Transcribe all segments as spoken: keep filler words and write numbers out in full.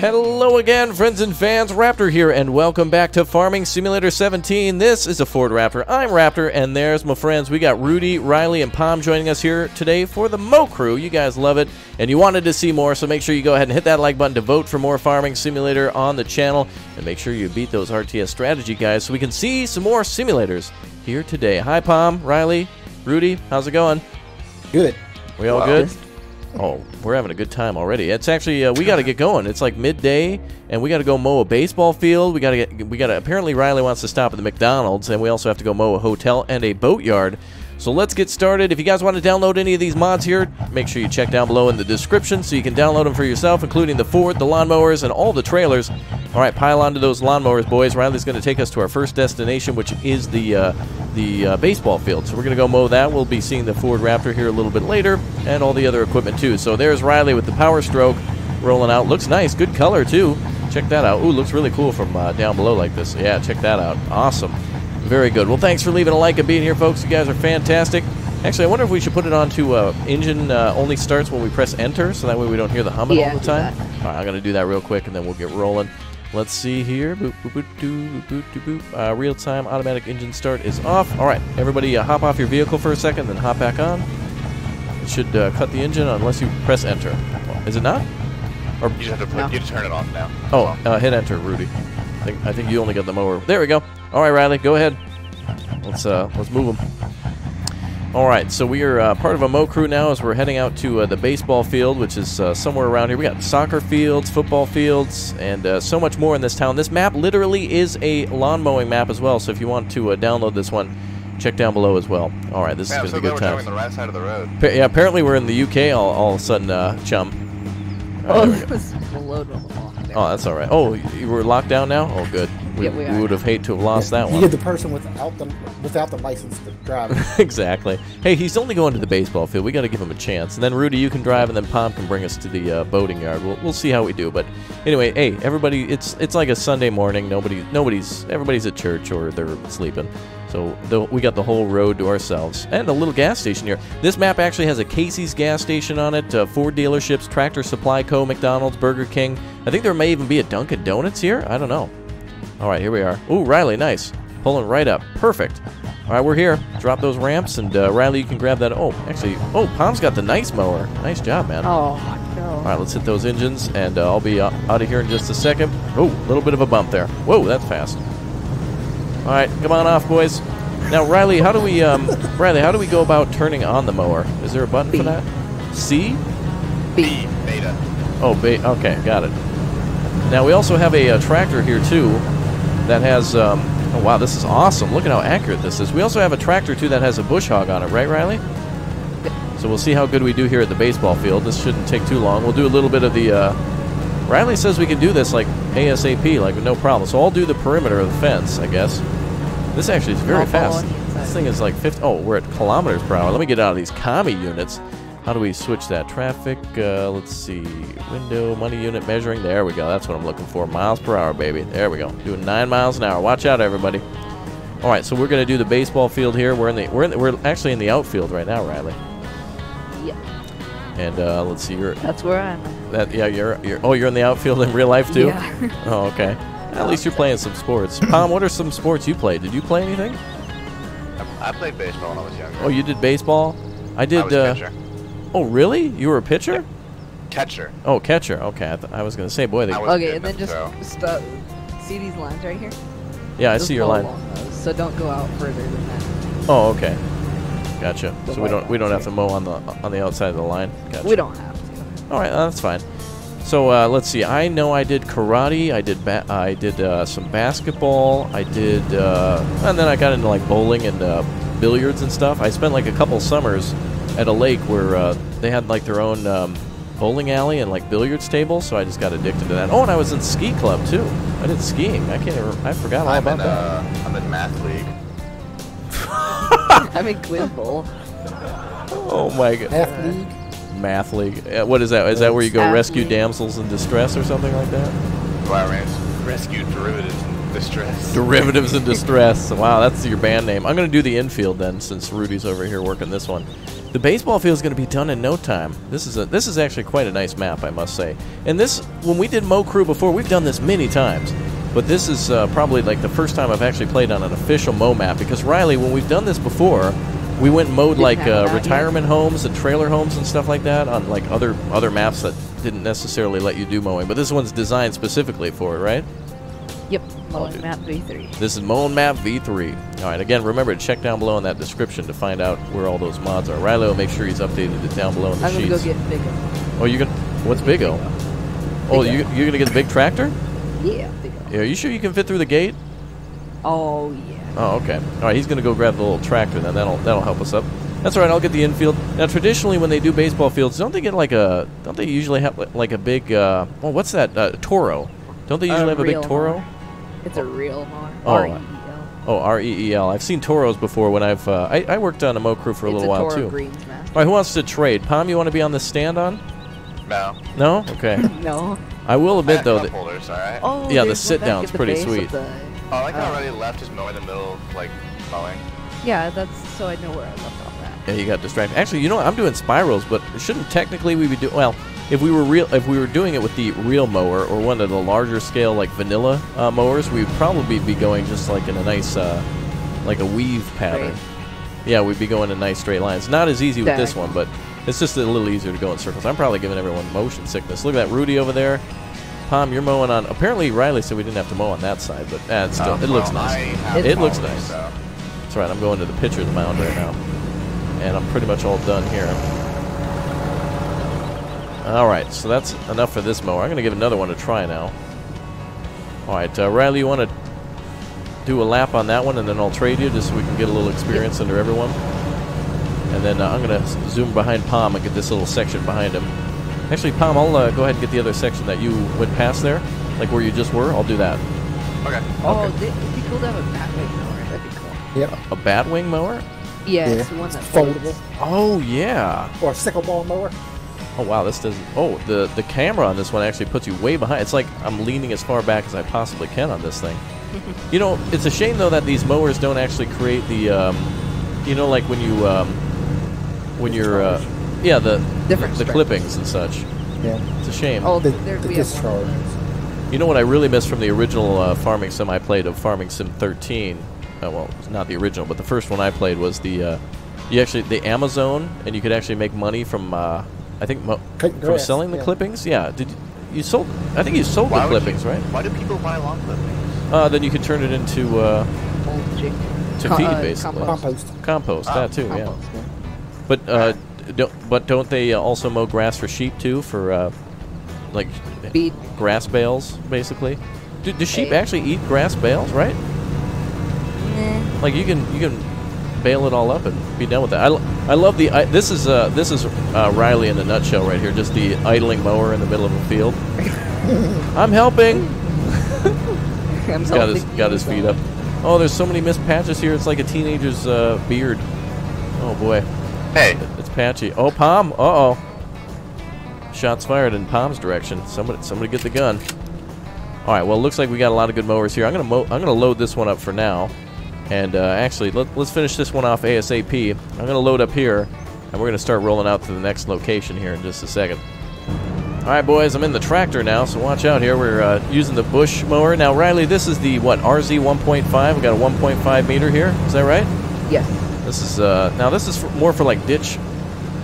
Hello again, friends and fans. Raptor here, and welcome back to Farming Simulator seventeen. This is a Ford Raptor. I'm Raptor, and there's my friends. We got Rudy, Riley, and Pom joining us here today for the Mo Crew. You guys love it, and you wanted to see more, so make sure you go ahead and hit that like button to vote for more Farming Simulator on the channel, and make sure you beat those R T S strategy guys so we can see some more simulators here today. Hi, Pom, Riley, Rudy. How's it going? Good. We all wow. good? Oh, we're having a good time already. It's actually uh, we got to get going. It's like midday, and we got to go mow a baseball field. We got to get we got to. Apparently, Riley wants to stop at the McDonald's, and we also have to go mow a hotel and a boatyard. So let's get started. If you guys want to download any of these mods here, make sure you check down below in the description so you can download them for yourself, including the Ford, the lawnmowers, and all the trailers. All right, pile onto those lawnmowers, boys. Riley's going to take us to our first destination, which is the uh, the uh, baseball field. So we're going to go mow that. We'll be seeing the Ford Raptor here a little bit later, and all the other equipment too. So there's Riley with the Power Stroke rolling out. Looks nice, good color too. Check that out. Ooh, looks really cool from uh, down below like this. Yeah, check that out. Awesome. Very good. Well, thanks for leaving a like and being here, folks. You guys are fantastic. Actually, I wonder if we should put it on to uh, engine uh, only starts when we press enter, so that way we don't hear the humming yeah, all the time. All right, I'm going to do that real quick, and then we'll get rolling. Let's see here. Boop, boop, boop, doo, boop, boop, boop. Uh, Real-time automatic engine start is off. All right, everybody uh, hop off your vehicle for a second, then hop back on. It should uh, cut the engine unless you press enter. Is it not? Or you just have to put, no. you turn it off now. Oh, uh, hit enter, Rudy. I think, I think you only got the mower. There we go. All right, Riley, go ahead. Let's uh, let's move them. All right, so we are uh, part of a Mo Crew now as we're heading out to uh, the baseball field, which is uh, somewhere around here. We got soccer fields, football fields, and uh, so much more in this town. This map literally is a lawn mowing map as well. So if you want to uh, download this one, check down below as well. All right, this yeah, is going to so be a good time. We're the right side of the road. Pa yeah, apparently we're in the U K all, all of a sudden, uh, chum. Right, oh, it was below the wall. Oh, that's all right. Oh, you were locked down now? Oh, good. We, yeah, we, we would have hated to have lost yeah, that one. You get the person without the, without the license to drive. Exactly. Hey, he's only going to the baseball field. We got to give him a chance. And then, Rudy, you can drive, and then Pom can bring us to the uh, boating yard. We'll, we'll see how we do. But anyway, hey, everybody, it's it's like a Sunday morning. Nobody, nobody's, everybody's at church or they're sleeping. So the, we got the whole road to ourselves. And a little gas station here. This map actually has a Casey's gas station on it, uh, Ford dealerships, Tractor Supply Co., McDonald's, Burger King. I think there may even be a Dunkin' Donuts here. I don't know. All right, here we are. Ooh, Riley, nice. Pulling right up. Perfect. All right, we're here. Drop those ramps, and uh, Riley, you can grab that. Oh, actually, oh, Pom's got the nice mower. Nice job, man. Oh, no. All right, let's hit those engines, and uh, I'll be uh, out of here in just a second. Oh, a little bit of a bump there. Whoa, that's fast. All right, come on off, boys. Now, Riley, how do we, um, Riley, how do we go about turning on the mower? Is there a button B. for that? C? B. Beta. Oh, beta. Okay, got it. Now, we also have a, a tractor here, too, that has, um, oh, wow, this is awesome. Look at how accurate this is. We also have a tractor, too, that has a bush hog on it, right, Riley? So we'll see how good we do here at the baseball field. This shouldn't take too long. We'll do a little bit of the, uh, Riley says we can do this, like, ASAP, like, no problem. So I'll do the perimeter of the fence, I guess. This actually is very fast. This thing is like fifty, oh, we're at kilometers per hour. Let me get out of these commie units. How do we switch that? Traffic, uh, let's see, window, money unit measuring. There we go. That's what I'm looking for. Miles per hour, baby. There we go. Doing nine miles an hour. Watch out, everybody. All right, so we're going to do the baseball field here. We're in the we're in the, we're actually in the outfield right now, Riley. Yeah. And uh, let's see. You're, That's where I'm. That yeah. You're you're oh you're in the outfield in real life too. Yeah. Oh okay. At least you're playing some sports. Pom, what are some sports you played? Did you play anything? I, I played baseball when I was younger. Oh, you did baseball. I did. I was a pitcher. Oh, really? You were a pitcher? Catcher. Oh, catcher. Okay, I, th I was going to say, boy. They okay, and then just stop. See these lines right here? Yeah, just I see your line. Those, so don't go out further than that. Oh, okay. Gotcha. The so we don't we don't have here. to mow on the on the outside of the line. Gotcha. We don't have to. All right, that's fine. So uh, let's see. I know I did karate. I did ba I did uh, some basketball. I did, uh, and then I got into like bowling and uh, billiards and stuff. I spent like a couple summers at a lake where uh, they had like their own um, bowling alley and like billiards table, so I just got addicted to that. Oh, and I was in ski club too. I did skiing. I can't. Ever, I forgot all I'm about in, uh, that. I'm in math league. I'm in quiz bowl. Oh my god. Math league. Math league. Uh, what is that? Is that where you go rescue damsels in distress or something like that? Well, I ran rescued derivatives in in distress. Derivatives in distress. Wow, that's your band name. I'm going to do the infield then, since Rudy's over here working this one. The baseball field's going to be done in no time. This is a this is actually quite a nice map, I must say. And this, when we did Mo Crew before, we've done this many times. But this is uh, probably like the first time I've actually played on an official Mo map, because Riley, when we've done this before, we went and mowed like uh, retirement homes and trailer homes and stuff like that on like other other maps that didn't necessarily let you do mowing. But this one's designed specifically for it, right? Yep, mowing oh, map V three. This is mowing map V three. All right, again, remember to check down below in that description to find out where all those mods are. Riley will make sure he's updated it down below in the I'm sheets. I'm gonna go get Big O. Oh, you can? What's Big O? Oh, you you're gonna get the big tractor? Yeah, Big O. Are you sure you can fit through the gate? Oh yeah. Oh, okay. All right, he's going to go grab the little tractor, then. That'll that'll help us up. That's all right. I'll get the infield. Now, traditionally, when they do baseball fields, don't they get like a? Don't they usually have like a big? Uh, well, what's that? Uh, Toro. Don't they usually a have a big Toro? Horn. It's a real horn. Oh, R E E L. Oh, R E E L. I've seen Toros before when I've. Uh, I I worked on a Mo Crew for a it's little a while too. Greens, man. All right, who wants to trade? Pom, you want to be on the stand on? No. No. Okay. No. I will admit I though that. Holders, all right. Oh, yeah, the sit down's pretty sweet. Oh, I like how Riley left his mow in the middle of, like, mowing. Yeah, that's so I know where I left off at. Yeah, you got distracted. Actually, you know what? I'm doing spirals, but shouldn't technically we be doing... Well, if we were real, if we were doing it with the real mower or one of the larger scale, like, vanilla uh, mowers, we'd probably be going just, like, in a nice, uh, like, a weave pattern. Right. Yeah, we'd be going in nice straight lines. Not as easy with Dang. this one, but it's just a little easier to go in circles. I'm probably giving everyone motion sickness. Look at that Rudy over there. Tom, you're mowing on. Apparently, Riley said we didn't have to mow on that side, but eh, it's still, um, it looks well, nice. It looks nice. So. That's right. I'm going to the pitch of the mound right now, and I'm pretty much all done here. All right, so that's enough for this mower. I'm going to give another one a try now. All right, uh, Riley, you want to do a lap on that one, and then I'll trade you just so we can get a little experience under everyone. And then uh, I'm going to zoom behind Pom and get this little section behind him. Actually, Pom, I'll uh, go ahead and get the other section that you went past there, like where you just were. I'll do that. Okay. Oh, okay. They, it'd be cool to have a bat wing mower. That'd be cool. Yep. A, a bat wing mower? Yeah, yeah. It's the one that's foldable. Oh, yeah. Or a pickleball mower. Oh, wow, this doesn't... Oh, the, the camera on this one actually puts you way behind. It's like I'm leaning as far back as I possibly can on this thing. You know, it's a shame, though, that these mowers don't actually create the... Um, you know, like when you... Um, when you're... Uh, yeah, the... Different the spectrum. clippings and such. Yeah. It's a shame. Oh, the, the discharge. You know what I really miss from the original uh, Farming Sim I played of Farming Sim thirteen? Oh, well, not the original, but the first one I played was the uh, you actually the Amazon, and you could actually make money from uh, I think mo Cut from grass, selling the yeah. clippings. Yeah, did you, you sold? I think you sold why the clippings, you, right? Why do people buy long clippings? Uh, then you could turn it into uh, to Com feed uh, basically compost. Compost, ah, that too, compost, yeah. yeah. But. Uh, Don't, but don't they also mow grass for sheep too? For uh, like Beat. grass bales, basically. Do, do sheep hey. actually eat grass bales, right? Nah. Like you can you can bale it all up and be done with it. I, I love the I, this is uh, this is uh, Riley in a nutshell right here. Just the idling mower in the middle of a field. I'm helping. I'm He's got helping his got his feet up. Oh, there's so many missed patches here. It's like a teenager's uh, beard. Oh boy. Hey. It's patchy. Oh, Pom. Uh-oh. Shots fired in Pom's direction. Somebody somebody get the gun. All right, well, it looks like we got a lot of good mowers here. I'm going to mo I'm going to load this one up for now. And uh, actually, let, let's finish this one off ASAP. I'm going to load up here, and we're going to start rolling out to the next location here in just a second. All right, boys, I'm in the tractor now, so watch out here. We're uh, using the bush mower. Now, Riley, this is the, what, R Z one point five? We got a one point five meter here. Is that right? Yes. This is uh, now this is for more for like ditch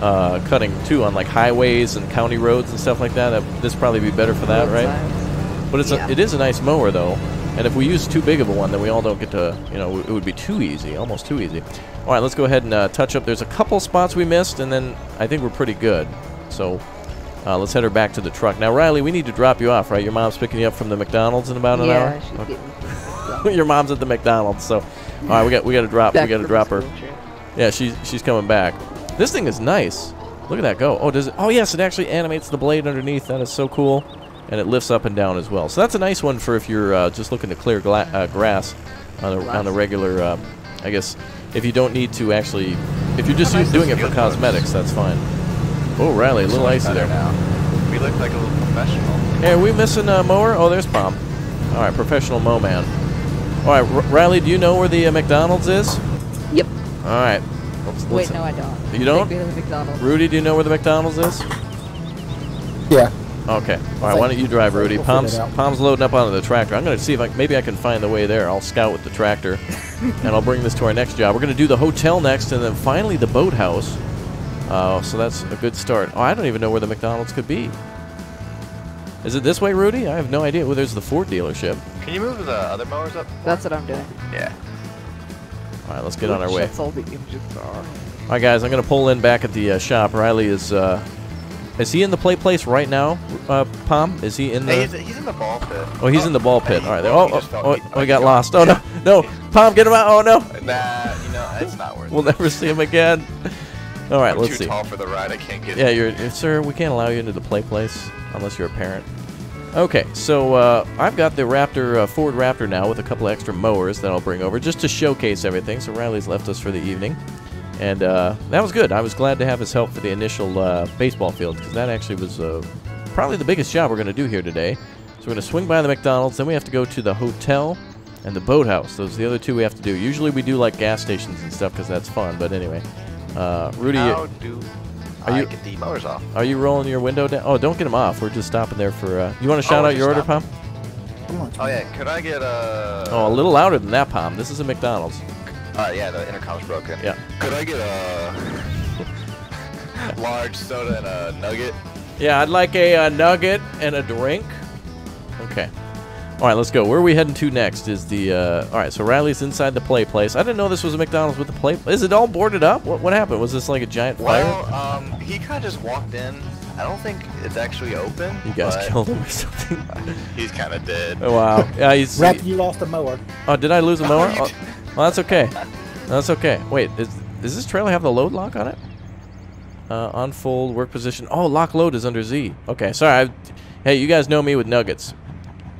uh, cutting too on like highways and county roads and stuff like that. Uh, this probably be better for that, right? Size. But it's yeah. a, it is a nice mower though, and if we use too big of a one, then we all don't get to you know it would be too easy, almost too easy. All right, let's go ahead and uh, touch up. There's a couple spots we missed, and then I think we're pretty good. So uh, let's head her back to the truck now, Riley. We need to drop you off, right? Your mom's picking you up from the McDonald's in about an yeah, hour. She's okay. getting Your mom's at the McDonald's, so all right, we got we got to drop back we got to drop her. Trip. Yeah, she's she's coming back. This thing is nice. Look at that go. Oh, does it? Oh, yes, it actually animates the blade underneath. That is so cool, and it lifts up and down as well. So that's a nice one for if you're uh, just looking to clear uh, grass on a on a regular. Uh, I guess if you don't need to actually, if you're just nice doing it for cosmetics, that's fine. Oh, Riley, a little icy there. Now. We look like a little professional. Hey, are we missing a mower? Oh, there's Pom. All right, professional mow man. All right, Riley, do you know where the uh, McDonald's is? Yep. All right. Let's, let's Wait, no, I don't. You don't? Maybe there's a McDonald's. Rudy, do you know where the McDonald's is? Yeah. Okay. All right, like, why don't you drive, Rudy? We'll Palm's, Palm's loading up onto the tractor. I'm going to see if I, maybe I can find the way there. I'll scout with the tractor, and I'll bring this to our next job. We're going to do the hotel next, and then finally the boathouse. Uh, so that's a good start. Oh, I don't even know where the McDonald's could be. Is it this way, Rudy? I have no idea. Well, there's the Ford dealership. Can you move the other mowers up? That's what I'm doing. Yeah. All right, let's get Ooh, on our way. That's all the engines are. All right, guys, I'm going to pull in back at the uh, shop. Riley is... Uh, Is he in the play place right now, uh, Palm? Is he in the... Hey, he's, he's in the ball pit. Oh, he's oh, in the ball pit. Hey, all right. Oh, oh, oh, oh, oh, he got lost. Oh, no. No. Palm, get him out. Oh, no. Nah, you know, it's not worth it. We'll never see him again. All right, I'm let's too see. too tall for the ride. I can't get... Yeah, you're... Sir, we can't allow you into the play place unless you're a parent. Okay, so uh, I've got the Raptor, uh, Ford Raptor now with a couple extra mowers that I'll bring over just to showcase everything. So Riley's left us for the evening. And uh, that was good. I was glad to have his help for the initial uh, baseball field, because that actually was uh, probably the biggest job we're going to do here today. So we're going to swing by the McDonald's, then we have to go to the hotel and the boathouse. Those are the other two we have to do. Usually we do like gas stations and stuff because that's fun, but anyway. Uh, Rudy, How do are I you, get the mowers off? Are you rolling your window down? Oh, don't get them off. We're just stopping there for... Uh, you want to shout oh, out your order, Pom? Oh, yeah. Could I get a... Oh, a little louder than that, Pom. This is a McDonald's. Uh, yeah, the intercom's broken. Yeah. Could I get a large soda and a nugget? Yeah, I'd like a, a nugget and a drink. Okay. All right, let's go. Where are we heading to next? Is the uh, all right? So Riley's inside the play place. I didn't know this was a McDonald's with a play. Is it all boarded up? What what happened? Was this like a giant fire? Well, um, he kind of just walked in. I don't think it's actually open. You guys killed him or something. He's kind of dead. Oh, wow. Yeah, he's. Rap, you lost a mower. Oh, did I lose a mower? Oh, well, that's okay. That's okay. Wait, is, does this trailer have the load lock on it? Uh, unfold, work position. Oh, lock load is under Z. Okay, sorry. I, hey, you guys know me with nuggets.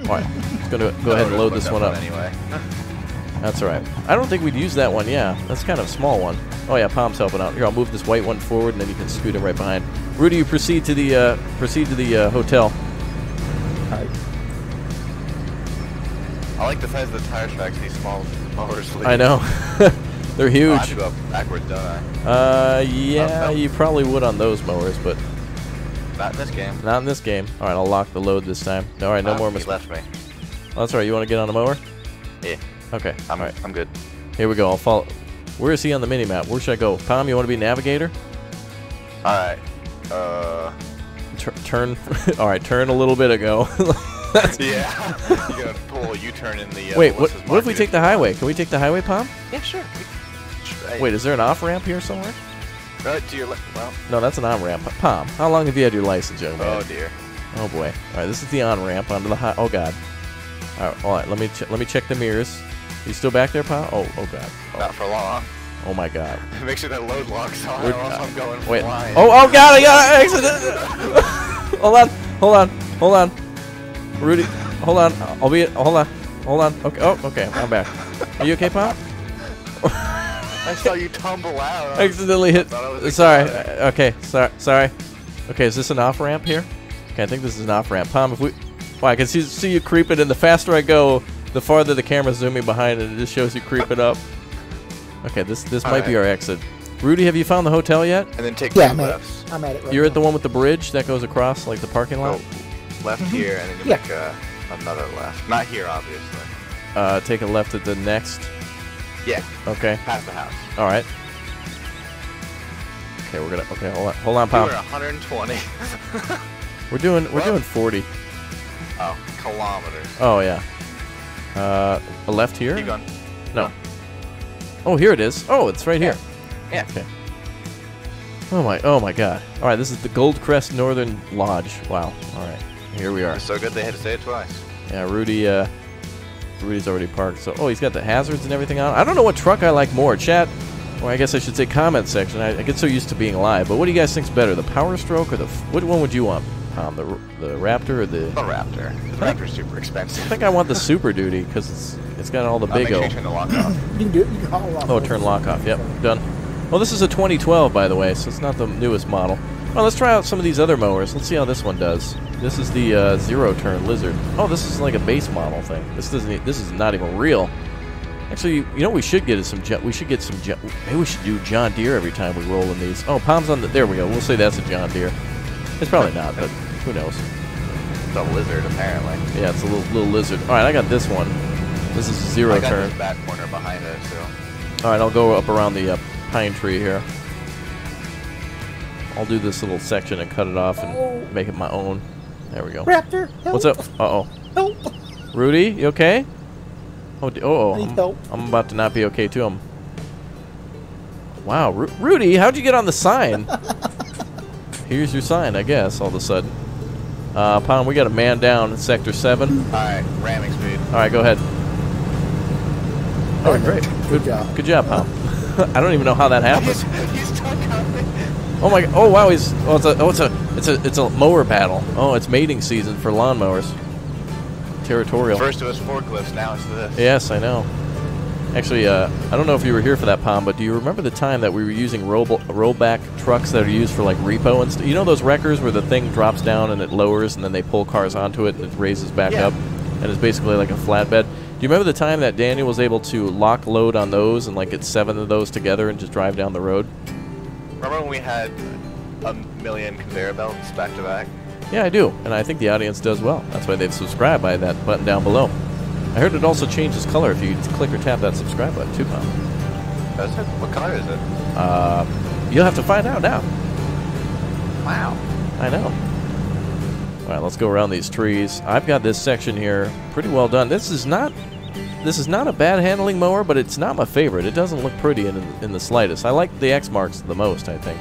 All right, let's go, to, go ahead and load this one up. Anyway. That's all right. I don't think we'd use that one, yeah. That's kind of a small one. Oh, yeah, Palm's helping out. Here, I'll move this white one forward, and then you can scoot him right behind. Rudy, you proceed to the, uh, proceed to the uh, hotel. All right. I like the size of the tire tracks, these small mowers. I know. They're huge. Oh, I have to go up backwards, don't I? Uh, yeah, oh, no. You probably would on those mowers, but... Not in this game. Not in this game. All right, I'll lock the load this time. All right, no um, more mistakes. He left me. Oh, that's all right. You want to get on a mower? Yeah. Okay. I'm, all right. I'm good. Here we go. I'll follow. Where is he on the mini-map? Where should I go? Tom, you want to be navigator? All right. Uh... Tur turn. All right, turn a little bit ago. Yeah, you gotta pull a U-turn in the. Uh, Wait, what? What if we take the highway? Can we take the highway, Pom? Yeah, sure. Right. Wait, is there an off-ramp here somewhere? Right to your left. Well, no, that's an on-ramp. Pom, how long have you had your license, young man? Oh dear. Oh boy. All right, this is the on-ramp onto the high. Oh god. All right, all right. Let me ch let me check the mirrors. Are you still back there, Pom? Oh, oh god. Oh. Not for long. Oh my god. Make sure that load locks on. Or else I'm going Wait. flying. Oh, oh god! I got an accident. Hold on. Hold on. Hold on. Rudy, hold on. I'll be. Hold on. Hold on. Okay. Oh, okay. I'm back. Are you okay, Pop? I saw you tumble out. I accidentally hit. I sorry. Okay. Sorry. Sorry. Okay. Is this an off ramp here? Okay. I think this is an off ramp. Pom, if we. Well, I can see see you creeping, and the faster I go, the farther the camera's zooming behind, and it just shows you creeping up. Okay. This this All might right. be our exit. Rudy, have you found the hotel yet? And then take yeah, the lefts. I'm at it. Right You're now. at the one with the bridge that goes across like the parking lot. Oh. Left mm-hmm. here, and then you yeah. make uh, another left. Not here, obviously. Uh, take a left at the next. Yeah. Okay. Past the house. All right. Okay, we're gonna. Okay, hold on, hold on, Pop. We're one hundred twenty. we're doing. We're what? doing forty. Oh, kilometers. Oh yeah. Uh, a left here. Keep going. No. Oh, here it is. Oh, it's right yeah. here. Yeah. Okay. Oh my. Oh my God. All right, this is the Goldcrest Northern Lodge. Wow. All right. Here we are. It's so good they had to say it twice. Yeah, Rudy, uh, Rudy's already parked. So, oh, he's got the hazards and everything on. I don't know what truck I like more. Chat, or I guess I should say comment section. I, I get so used to being live. But what do you guys think's better, the Power Stroke or the... Which one would you want, Tom? The, the Raptor or the... The Raptor. The Raptor's super expensive. I think I want the Super Duty because it's it's got all the big O. Sure you turn the lock off. You can do it. You can call lock off. Oh, turn lock off. Yep, done. Well, this is a twenty twelve, by the way, so it's not the newest model. Well, let's try out some of these other mowers. Let's see how this one does. This is the uh, Zero Turn Lizard. Oh, this is like a base model thing. This doesn't. This is not even real. Actually, you know what we should get is some. We should get some. Maybe we should do John Deere every time we roll in these. Oh, palms on the. There we go. We'll say that's a John Deere. It's probably not, but who knows? It's a lizard, apparently. Yeah, it's a little little lizard. All right, I got this one. This is Zero Turn. I got turn. This back corner behind it too. All right, I'll go up around the uh, pine tree here. I'll do this little section and cut it off and oh. make it my own. There we go. Raptor, help. What's up? Uh-oh. Help. Rudy, you okay? Oh, oh, oh. I need help. I'm, I'm about to not be okay, too. I'm... Wow. Ru Rudy, how'd you get on the sign? Here's your sign, I guess, all of a sudden. Uh, Pound, we got a man down in Sector seven. All right, ramming speed. All right, go ahead. All right, great. Good, good job. Good job, Pound. I don't even know how that happened. He's, he's stuck on me. Oh my! Oh wow! He's oh it's a oh it's a it's a it's a mower battle. Oh, it's mating season for lawnmowers. Territorial. First it was forklifts, now it's this. Yes, I know. Actually, uh, I don't know if you were here for that, Pom, but do you remember the time that we were using rollback trucks that are used for like repo and stuff? You know those wreckers where the thing drops down and it lowers and then they pull cars onto it and it raises back yeah. up and it's basically like a flatbed. Do you remember the time that Daniel was able to lock load on those and like get seven of those together and just drive down the road? Remember when we had a million conveyor belts back to back? Yeah, I do, and I think the audience does well. That's why they've subscribed by that button down below. I heard it also changes color if you click or tap that subscribe button too, Pom. Does it? What color is it? Uh, you'll have to find out now. Wow. I know. All right, let's go around these trees. I've got this section here pretty well done. This is not. This is not a bad handling mower, but it's not my favorite. It doesn't look pretty in, in the slightest. I like the Exmarks the most, I think.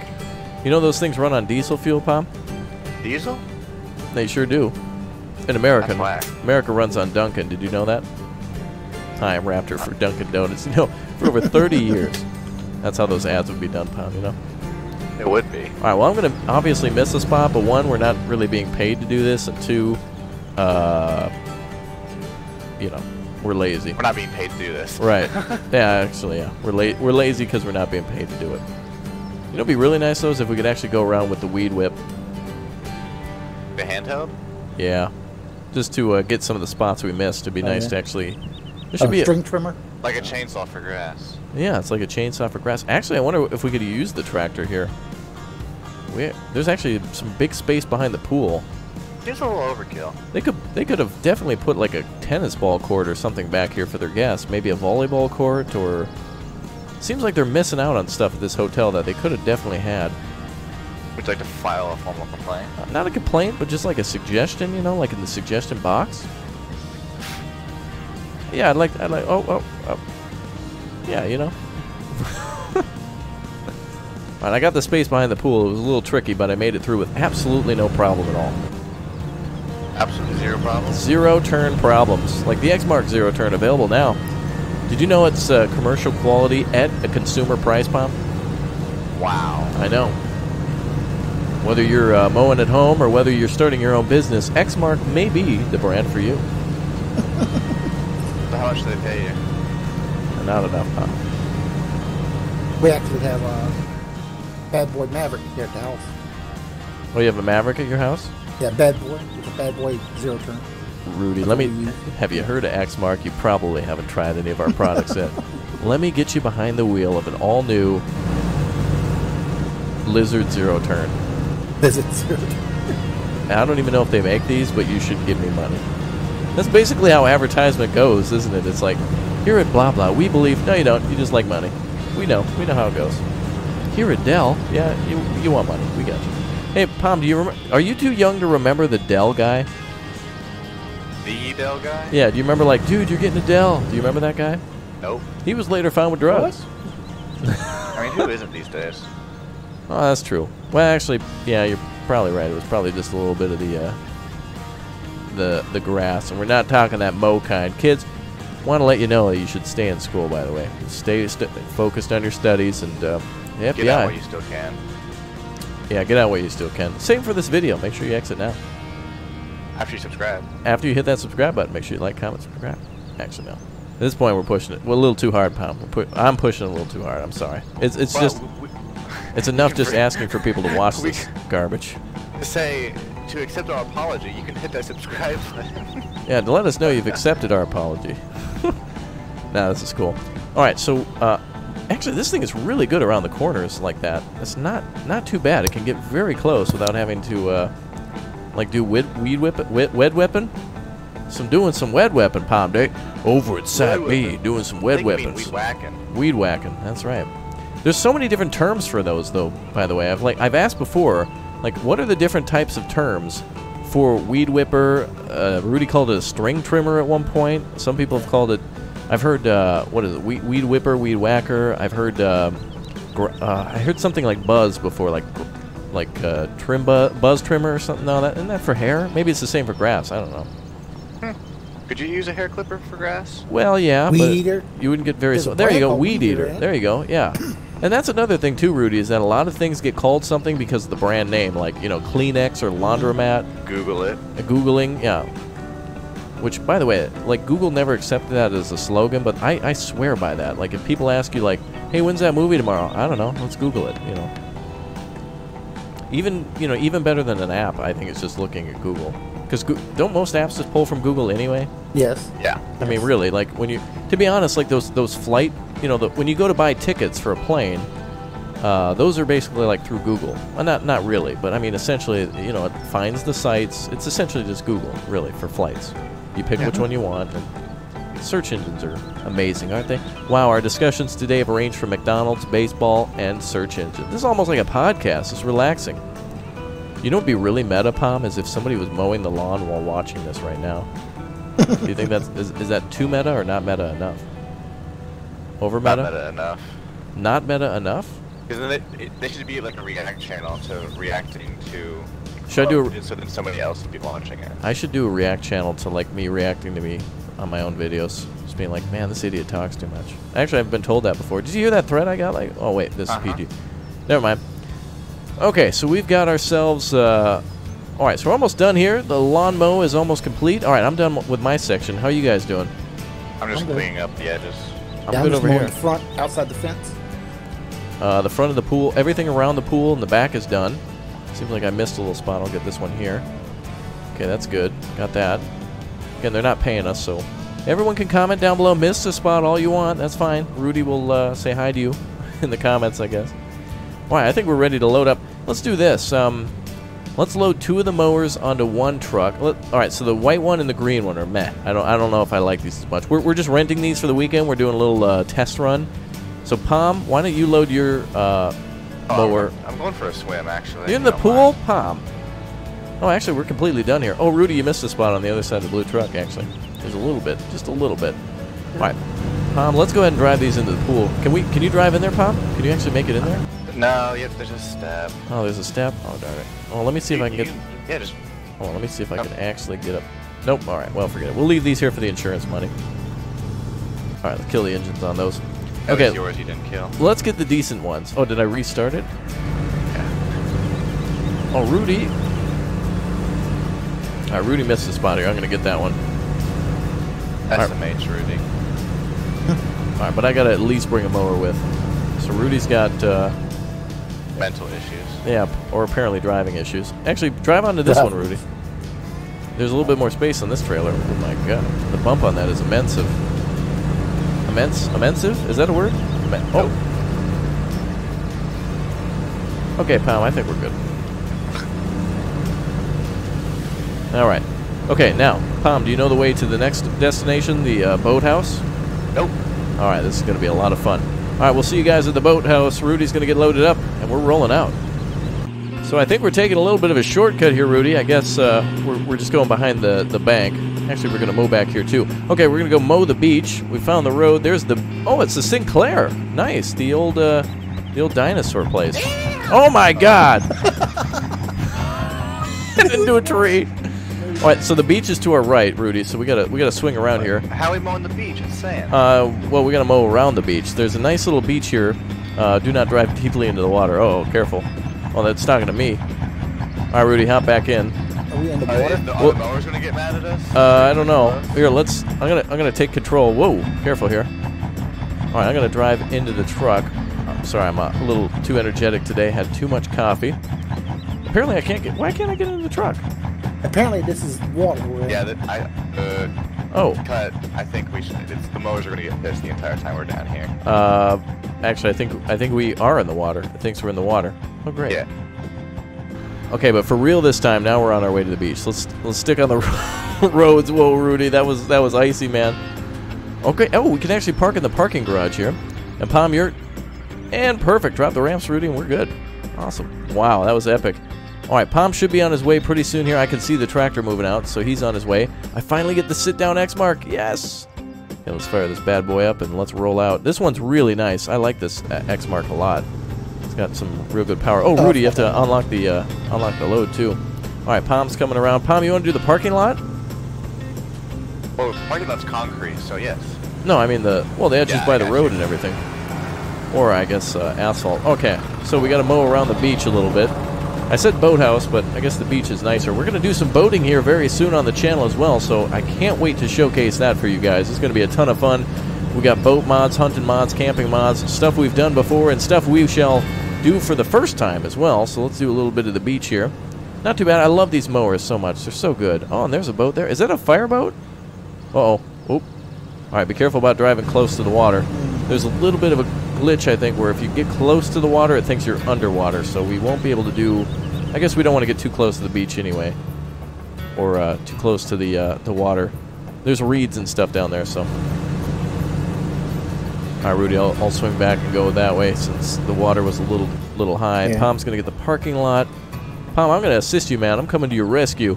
You know those things run on diesel fuel, Pom? Diesel? They sure do. In America, America runs on Dunkin'. Did you know that? Hi, I'm Raptor for Dunkin' Donuts. You know, for over thirty years. That's how those ads would be done, Pom, you know? It would be. All right, well, I'm going to obviously miss a spot, but one, we're not really being paid to do this, and two, uh, you know. We're lazy. We're not being paid to do this. Right. Yeah, actually, yeah. We're, la we're lazy because we're not being paid to do it. You know what would be really nice, though, is if we could actually go around with the weed whip. The handheld? Yeah. Just to uh, get some of the spots we missed. It'd be oh, nice yeah. to actually... There should oh, be a string trimmer? Like a chainsaw for grass. Yeah, it's like a chainsaw for grass. Actually, I wonder if we could use the tractor here. We, there's actually some big space behind the pool. It's a little overkill. They could they could have definitely put like a tennis ball court or something back here for their guests. Maybe a volleyball court or... Seems like they're missing out on stuff at this hotel that they could have definitely had. Would you like to file a formal complaint? Uh, not a complaint, but just like a suggestion, you know, like in the suggestion box. Yeah, I'd like... I'd like oh, oh, oh. Yeah, you know. Alright, I got the space behind the pool. It was a little tricky, but I made it through with absolutely no problem at all. Absolutely zero problems. Zero turn problems. Like the Exmark Zero Turn available now. Did you know it's uh, commercial quality at a consumer price, Pom? Wow. I know. Whether you're uh, mowing at home or whether you're starting your own business, Exmark may be the brand for you. So how much do they pay you? Not enough, Pom. We actually have a Bad Boy Maverick here at the house. Oh, you have a Maverick at your house? Yeah, Bad Boy. It's a Bad Boy Zero Turn. Rudy, let me... Have you heard of Exmark? You probably haven't tried any of our products yet. Let me get you behind the wheel of an all-new Lizard Zero Turn. Lizard Zero Turn. I don't even know if they make these, but you should give me money. That's basically how advertisement goes, isn't it? It's like, here at blah blah, we believe... No, you don't. You just like money. We know. We know how it goes. Here at Dell, yeah, you, you want money. We got you. Hey, Pom, do you remember? Are you too young to remember the Dell guy? The Dell guy? Yeah. Do you remember, like, dude, you're getting a Dell? Do you remember that guy? Nope. He was later found with drugs. What? I mean, who isn't these days? Oh, that's true. Well, actually, yeah, you're probably right. It was probably just a little bit of the uh, the the grass, and we're not talking that mo kind. Kids, want to let you know that you should stay in school. By the way, stay st focused on your studies and uh, the F B I. Get out while you still can. Yeah, get out while you still can. Same for this video. Make sure you exit now. After you subscribe. After you hit that subscribe button, make sure you like, comment, subscribe. Actually, no. At this point, we're pushing it. We're a little too hard, Pom. We're pu I'm pushing it a little too hard. I'm sorry. It's it's well, just... We, It's enough just asking for people to watch this garbage. Say, to accept our apology, you can hit that subscribe button. Yeah, to let us know you've accepted our apology. Nah, this is cool. Alright, so, uh, actually this thing is really good around the corners like that. It's not not too bad. It can get very close without having to, uh, like do weed, weed whip, weed, wed weapon. Some doing some wed weapon, Palm Day. Over at Side B, doing some wed weapons. Weed whacking. Weed whacking, that's right. There's so many different terms for those, though, by the way. I've, like, I've asked before, like, what are the different types of terms for weed whipper? Uh, Rudy called it a string trimmer at one point. Some people have called it, I've heard, uh, what is it, weed, weed whipper, weed whacker. I've heard, uh, gr uh, I heard something like buzz before, like, like uh, trim bu buzz trimmer or something. No, that, isn't that for hair? Maybe it's the same for grass. I don't know. Could you use a hair clipper for grass? Well, yeah, weed but eater. You wouldn't get very... So there you go, weed, weed eater. eater. There you go, yeah. And that's another thing, too, Rudy, is that a lot of things get called something because of the brand name, like, you know, Kleenex or laundromat. Google it. Googling, yeah. Which, by the way, like, Google never accepted that as a slogan, but I, I swear by that. Like, if people ask you, like, hey, when's that movie tomorrow? I don't know. Let's Google it, you know. Even, you know, even better than an app, I think, it's just looking at Google. Because don't most apps just pull from Google anyway? Yes. Yeah. I mean, really, like, when you, to be honest, like those those flight, you know, the, when you go to buy tickets for a plane, uh, those are basically like through Google. Well, not not really, but I mean, essentially, you know, it finds the sites. It's essentially just Google, really, for flights. You pick yeah. which one you want. And search engines are amazing, aren't they? Wow, our discussions today have ranged from McDonald's, baseball, and search engines. This is almost like a podcast. It's relaxing. You know what would be really meta, Pom, is if somebody was mowing the lawn while watching this right now. Do you think that's... Is, is that too meta or not meta enough? Over meta? Not meta enough. Not meta enough? Because then they should be like a react channel to reacting to... Should I do a... So then somebody else would be watching it. I should do a react channel to like me reacting to me on my own videos. Just being like, man, this idiot talks too much. Actually, I've been told that before. Did you hear that threat I got? Like, oh, wait, this uh-huh. is P G. Never mind. Okay, so we've got ourselves, uh, alright, so we're almost done here. The lawn mow is almost complete. Alright, I'm done with my section. How are you guys doing? I'm just I'm cleaning up the edges. I'm yeah, good I'm over here. The front, outside the fence. Uh, the front of the pool, everything around the pool and the back is done. Seems like I missed a little spot. I'll get this one here. Okay, that's good. Got that. Again, they're not paying us, so. Everyone can comment down below. Miss a spot all you want. That's fine. Rudy will, uh, say hi to you in the comments, I guess. Alright, I think we're ready to load up. Let's do this. Um, let's load two of the mowers onto one truck. Let, all right, so the white one and the green one are meh. I don't, I don't know if I like these as much. We're, we're just renting these for the weekend. We're doing a little uh, test run. So, Pom, why don't you load your uh, oh, mower? I'm going for a swim, actually. You're in the pool, mind. Pom. Oh, actually, we're completely done here. Oh, Rudy, you missed a spot on the other side of the blue truck, actually. There's a little bit, just a little bit. All right, Pom, let's go ahead and drive these into the pool. Can we? Can you drive in there, Pom? Can you actually make it in there? No, yep, there's a step. Oh, there's a step? Oh, darn it. Well, let me see if I can get... Yeah, just... Hold on, let me see if I can actually get up... Nope, alright, well, forget it. We'll leave these here for the insurance money. Alright, let's kill the engines on those. Okay, yours you didn't kill. Let's get the decent ones. Oh, did I restart it? Yeah. Oh, Rudy! Alright, Rudy missed the spot here. I'm gonna get that one. S M H, Rudy. Alright, but I gotta at least bring a mower with. So Rudy's got... Uh, mental issues. Yeah, or apparently driving issues. Actually, drive onto this one, Rudy. There's a little bit more space on this trailer. Oh my god, the bump on that is immense. Immense? Immense? Is that a word? Oh. Okay, Pom, I think we're good. All right. Okay, now, Pom, do you know the way to the next destination, the uh, boathouse? Nope. All right, this is going to be a lot of fun. All right, we'll see you guys at the boathouse. Rudy's going to get loaded up, and we're rolling out. So I think we're taking a little bit of a shortcut here, Rudy. I guess uh, we're, we're just going behind the, the bank. Actually, we're going to mow back here, too. Okay, we're going to go mow the beach. We found the road. There's the... Oh, it's the Sinclair. Nice. The old uh, the old dinosaur place. Oh, my God. Into a tree. All right, so the beach is to our right, Rudy. So we gotta we gotta swing around here. How are we mowing the beach? It's sand. Uh, well, we gotta mow around the beach. There's a nice little beach here. Uh, do not drive deeply into the water. Oh, careful! Oh, that's talking to me. All right, Rudy, hop back in. Are we in the water? The well, mower's gonna get mad at us. Uh, I don't know. Here, let's. I'm gonna I'm gonna take control. Whoa, careful here. All right, I'm gonna drive into the truck. sorry, I'm a little too energetic today. Had too much coffee. Apparently I can't get... Why can't I get into the truck? Apparently this is water. Right? Yeah, that, I... Uh... Oh. Cut. I think we should. It's, the mowers are going to get pissed the entire time we're down here. Uh, actually, I think I think we are in the water. It thinks we're in the water. Oh, great. Yeah. Okay, but for real this time. Now we're on our way to the beach. Let's let's stick on the roads. Whoa, Rudy, that was that was icy, man. Okay. Oh, we can actually park in the parking garage here. And Palm, you're and perfect. Drop the ramps, Rudy, and we're good. Awesome. Wow, that was epic. All right, Palm should be on his way pretty soon here. I can see the tractor moving out, so he's on his way. I finally get the sit-down Exmark. Yes! Okay, let's fire this bad boy up and let's roll out. This one's really nice. I like this uh, Exmark a lot. It's got some real good power. Oh, Rudy, you have to unlock the uh, unlock the load, too. All right, Palm's coming around. Palm, you want to do the parking lot? Well, the parking lot's concrete, so yes. No, I mean the, well, the edges yeah, by the road you. and everything. Or, I guess, uh, asphalt. Okay, so we got to mow around the beach a little bit. I said boathouse, but I guess the beach is nicer. We're going to do some boating here very soon on the channel as well, so I can't wait to showcase that for you guys. It's going to be a ton of fun. We got boat mods, hunting mods, camping mods, stuff we've done before, and stuff we shall do for the first time as well. So let's do a little bit of the beach here. Not too bad. I love these mowers so much. They're so good. Oh, and there's a boat there. Is that a fireboat? Uh-oh. Oop. All right, be careful about driving close to the water. There's a little bit of a glitch, I think, where if you get close to the water, it thinks you're underwater, so we won't be able to do... I guess we don't want to get too close to the beach anyway, or uh, too close to the, uh, the water. There's reeds and stuff down there, so... All right, Rudy, I'll, I'll swing back and go that way since the water was a little little high. Yeah. Palm's going to get the parking lot. Palm, I'm going to assist you, man. I'm coming to your rescue.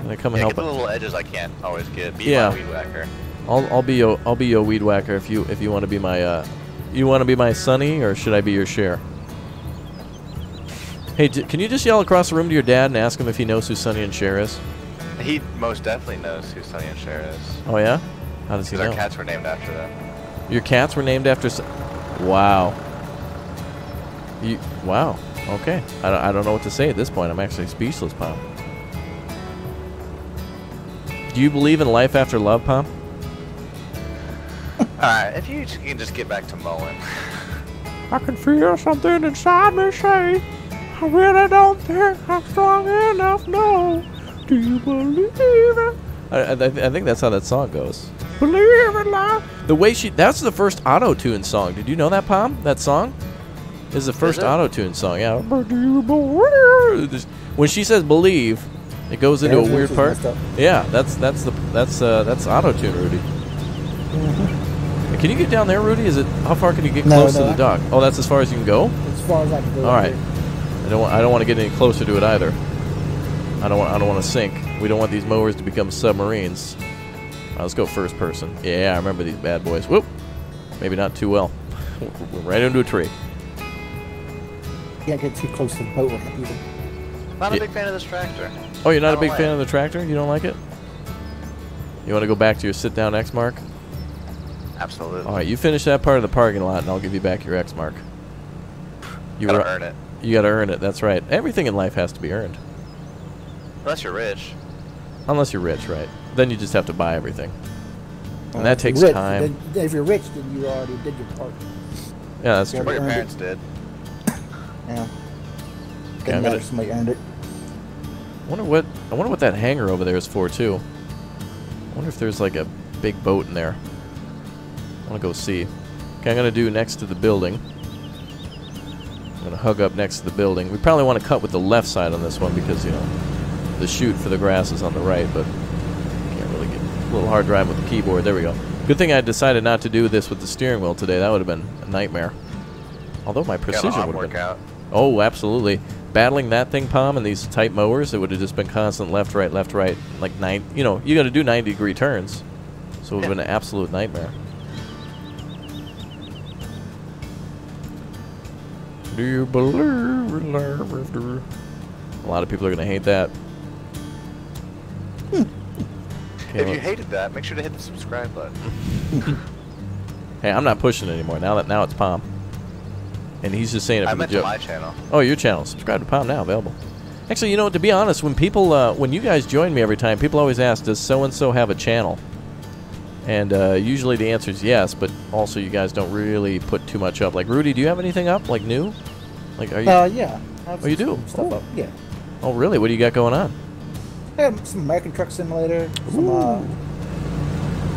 I'm going to come yeah, and help. Get the little edges I can't always get. Be yeah. my weed whacker. I'll, I'll be your I'll be your weed whacker if you if you want to be my uh, you want to be my Sonny, or should I be your Cher? Hey, d can you just yell across the room to your dad and ask him if he knows who Sonny and Cher is? He most definitely knows who Sonny and Cher is. Oh yeah? How does he know? Our cats were named after them. Your cats were named after? So wow. You wow. Okay. I don't, I don't know what to say at this point. I'm actually speechless, Pop. Do you believe in life after love, Pop? Alright, if you can just get back to mowing. I can feel something inside me say, I really don't think I'm strong enough, no. Do you believe it? I, I, th I think that's how that song goes. Believe in life. The way she, that's the first auto-tune song. Did you know that, Pom? That song? Is the first auto-tune song, yeah. When she says believe, it goes into yeah, a weird part. Yeah, that's that's the that's uh that's auto-tune, Rudy. Mm-hmm. Can you get down there, Rudy? Is it how far can you get no, close no, to the dock? Oh, that's as far as you can go. As far as I can go. All right. I don't want. I don't want to get any closer to it either. I don't want. I don't want to sink. We don't want these mowers to become submarines. All right, let's go first person. Yeah, I remember these bad boys. Whoop. Maybe not too well. We're right into a tree. Yeah, get too close to the boat either. Not a yeah. big fan of this tractor. Oh, you're not a big like fan it. of the tractor? You don't like it? You want to go back to your sit-down Exmark? Absolutely. All right, you finish that part of the parking lot, and I'll give you back your Exmark. You gotta earn it. You gotta earn it. That's right. Everything in life has to be earned. Unless you're rich. Unless you're rich, right? Then you just have to buy everything, and uh, that takes rich, time. Then, if you're rich, then you already did your part. Yeah, that's true. What your parents it. did. Yeah. Okay, I'm gonna. Somebody earned it. I wonder what. I wonder what that hangar over there is for too. I wonder if there's like a big boat in there. I'm gonna go see. Okay, I'm gonna do next to the building. I'm gonna hug up next to the building. We probably want to cut with the left side on this one because, you know, the chute for the grass is on the right, but can't really get a little hard drive with the keyboard. There we go. Good thing I decided not to do this with the steering wheel today. That would have been a nightmare. Although my precision would have been. Out. Oh, absolutely. Battling that thing, Pom, and these tight mowers, it would have just been constant left, right, left, right, like nine. You know, you got to do ninety degree turns, so it would have been an absolute nightmare. Do you believe in life after? A lot of people are going to hate that. If you hated that, make sure to hit the subscribe button. Hey, I'm not pushing it anymore. Now that now it's Pom. And he's just saying it for the joke. I meant my channel. Oh, your channel. Subscribe to Pom now, available. Actually, you know, to be honest, when people, uh, when you guys join me every time, people always ask, does so-and-so have a channel? And uh, usually the answer is yes, but also you guys don't really put too much up. Like, Rudy, do you have anything up, like new? Like, are you? Uh, yeah. Oh, you do? Stuff oh. up. Yeah. Oh, really? What do you got going on? I have some American Truck Simulator. Some, uh,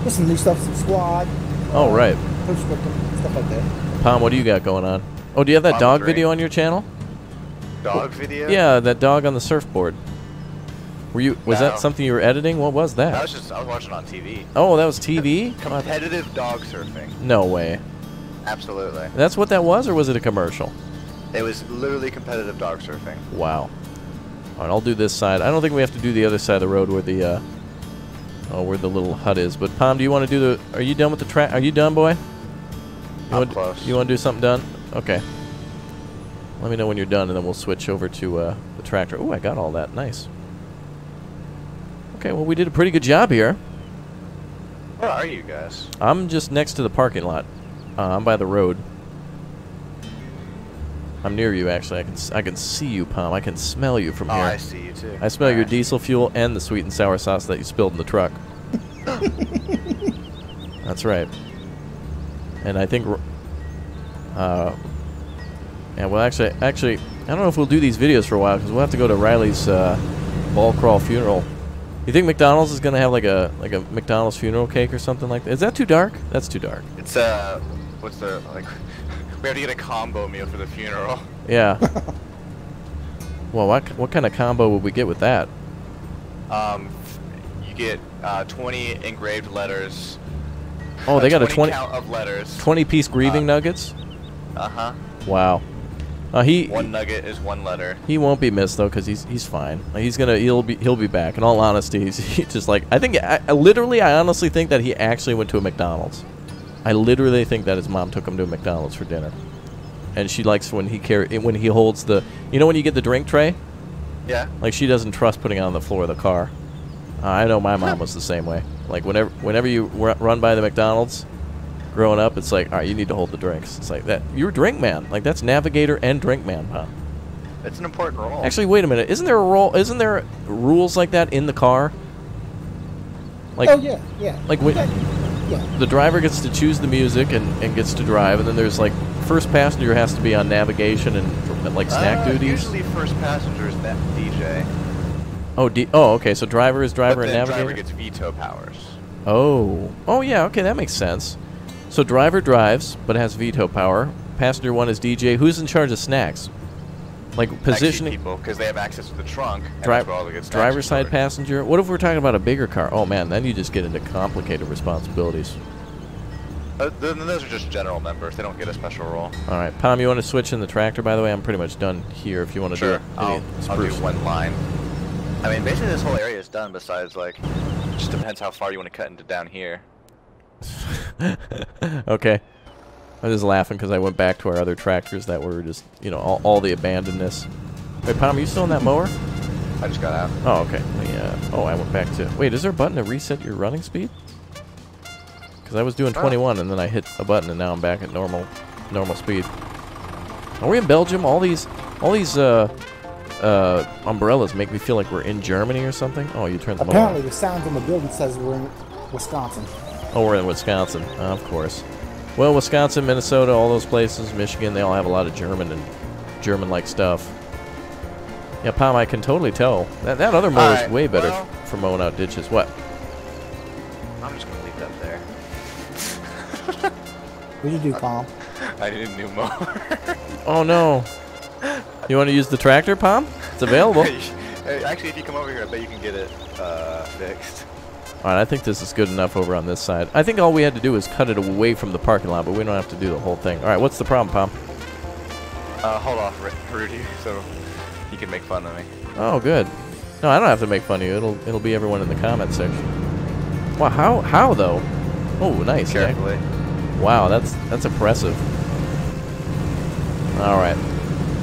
just some new stuff, some Squad. Oh, uh, right. Stuff like that. Pom, what do you got going on? Oh, do you have that Pom dog drink. video on your channel? Dog video? Yeah, that dog on the surfboard. Were you? Was no. that something you were editing? What was that? That was just I was watching on T V. Oh, that was T V? Competitive dog surfing. No way. Absolutely. That's what that was, or was it a commercial? It was literally competitive dog surfing. Wow. All right, I'll do this side. I don't think we have to do the other side of the road where the uh, oh, where the little hut is. But Pom, do you want to do the? Are you done with the track? Are you done, boy? You I'm close. You want to do something done? Okay. Let me know when you're done, and then we'll switch over to uh, the tractor. Ooh, I got all that. Nice. Okay, well, we did a pretty good job here. Where are you guys? I'm just next to the parking lot. Uh, I'm by the road. I'm near you, actually. I can I can see you, Pom. I can smell you from oh, here. Oh, I see you, too. I smell All your right. diesel fuel and the sweet and sour sauce that you spilled in the truck. That's right. And I think... Uh, yeah, well, actually, actually, I don't know if we'll do these videos for a while, because we'll have to go to Riley's uh, ball crawl funeral. You think McDonald's is gonna have like a like a McDonald's funeral cake or something like that? Is that too dark? That's too dark. It's uh, what's the like? We have to get a combo meal for the funeral. Yeah. Well, what what kind of combo would we get with that? Um, you get uh, twenty engraved letters. Oh, they got a twenty count of letters. Twenty piece grieving uh, nuggets. Uh huh. Wow. Uh, he, one nugget is one letter. He won't be missed though, cause he's he's fine. Like, he's gonna he'll be he'll be back. In all honesty, he's he just like I think I, I literally I honestly think that he actually went to a McDonald's. I literally think that his mom took him to a McDonald's for dinner, and she likes when he carry when he holds the you know when you get the drink tray. Yeah. Like she doesn't trust putting it on the floor of the car. Uh, I know my mom was the same way. Like whenever whenever you r run by the McDonald's. Growing up, it's like, all right, you need to hold the drinks. It's like that. You're a drink man. Like that's navigator and drink man, Pom. That's an important role. Actually, wait a minute. Isn't there a role? Isn't there rules like that in the car? Like, oh yeah, yeah. Like when yeah. the driver gets to choose the music and, and gets to drive, and then there's like first passenger has to be on navigation and like snack uh, duties. Usually, first passenger is that D J. Oh, D oh, okay. So driver is driver but and navigator. Driver gets veto powers. Oh, oh yeah. Okay, that makes sense. So driver drives, but has veto power. Passenger one is D J. Who's in charge of snacks? Like positioning Actually people, because they have access to the trunk. Dri driver side passenger. What if we're talking about a bigger car? Oh man, then you just get into complicated responsibilities. Uh, then those are just general members. They don't get a special role. All right, Pom, you want to switch in the tractor? By the way, I'm pretty much done here. If you want to sure. do it, I'll, I'll do one line. I mean, basically this whole area is done. Besides, like, it just depends how far you want to cut into down here. Okay, I was just laughing because I went back to our other tractors that were just, you know, all, all the abandonness. Wait, Pom, are you still in that mower? I just got out. Oh, okay. Yeah. Oh, I went back to. Wait, is there a button to reset your running speed? Because I was doing twenty-one and then I hit a button and now I'm back at normal, normal speed. Are we in Belgium? All these, all these uh, uh, umbrellas make me feel like we're in Germany or something. Oh, you turned the mower. Apparently, the sound from the building says we're in Wisconsin. Oh, we're in Wisconsin, uh, of course. Well, Wisconsin, Minnesota, all those places, Michigan, they all have a lot of German and German-like stuff. Yeah, Pom, I can totally tell. That, that other mower is way better well, for mowing out ditches. What? I'm just going to leave that there. What did you do, Pom? I did a new mower. Oh, no. You want to use the tractor, Pom? It's available. Actually, if you come over here, I bet you can get it uh, fixed. Alright, I think this is good enough over on this side. I think all we had to do was cut it away from the parking lot, but we don't have to do the whole thing. Alright, what's the problem, Pom? Uh, hold off, Rudy, so you can make fun of me. Oh, good. No, I don't have to make fun of you. It'll it'll be everyone in the comments section. Wow, how, how though? Oh, nice. Carefully. Yeah. Wow, that's, that's impressive. Alright.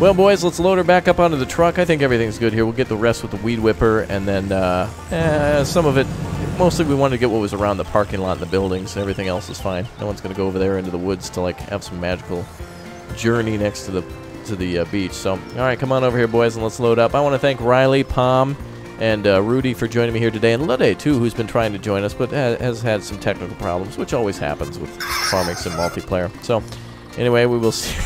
Well, boys, let's load her back up onto the truck. I think everything's good here. We'll get the rest with the weed whipper, and then uh, eh, some of it... Mostly we wanted to get what was around the parking lot and the buildings. Everything else is fine. No one's going to go over there into the woods to, like, have some magical journey next to the to the uh, beach. So, all right, come on over here, boys, and let's load up. I want to thank Riley, Pom, and uh, Rudy for joining me here today, and Lede too, who's been trying to join us but ha has had some technical problems, which always happens with farming some multiplayer. So anyway, we will see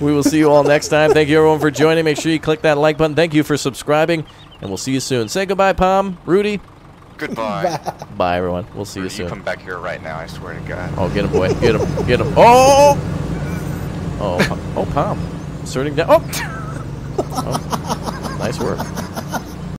we will see you all next time. Thank you everyone for joining. Make sure you click that like button. Thank you for subscribing, and we'll see you soon. Say goodbye, Pom, Rudy. Goodbye. Bye, everyone. We'll see Rudy, you soon. You come back here right now, I swear to God. Oh, get him, boy. Get him. Get him. Oh! Oh, oh, Pom. Inserting down. Oh! Oh. Nice work.